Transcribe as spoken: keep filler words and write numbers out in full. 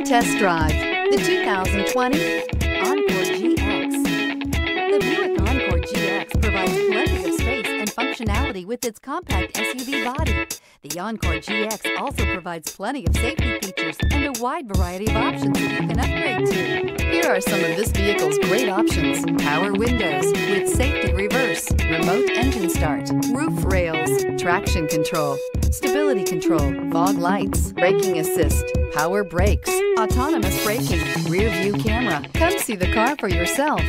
and test drive the two thousand twenty Encore G X. The Buick Encore G X provides plenty of space and functionality with its compact S U V body. The Encore G X also provides plenty of safety features and a wide variety of options that you can upgrade to. Here are some of this vehicle's great options: power windows with safety reverse, remote engine start, roof rails, traction control, stability control, fog lights, braking assist, power brakes, autonomous braking, rear view camera. Come see the car for yourself.